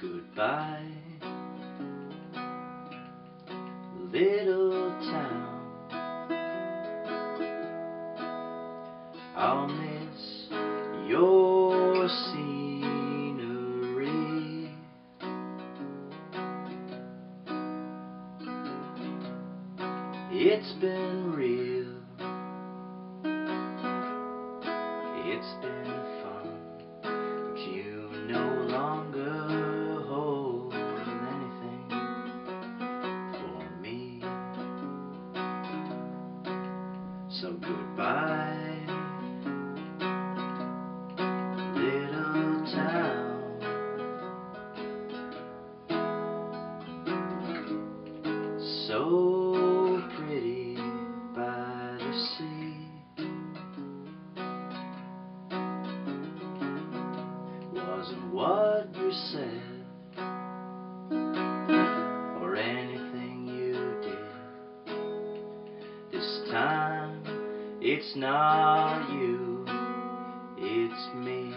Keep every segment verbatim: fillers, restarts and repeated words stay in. Goodbye, little town. I'll miss your scenery. It's been real, it's been fun, but you no longer so goodbye, little town. So pretty by the sea. Wasn't what you said. It's not you, it's me.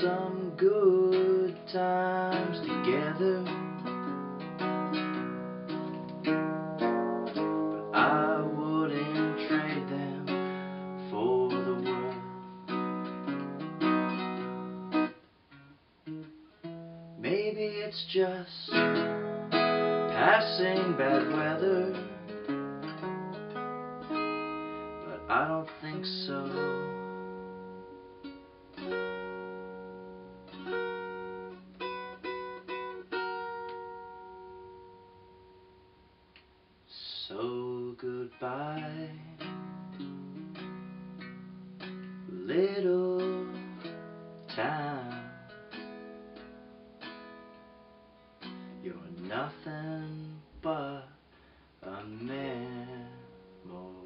Some good times together, but I wouldn't trade them for the world. Maybe it's just passing bad weather, but I don't think so. So goodbye, little town. You're nothing but a memory.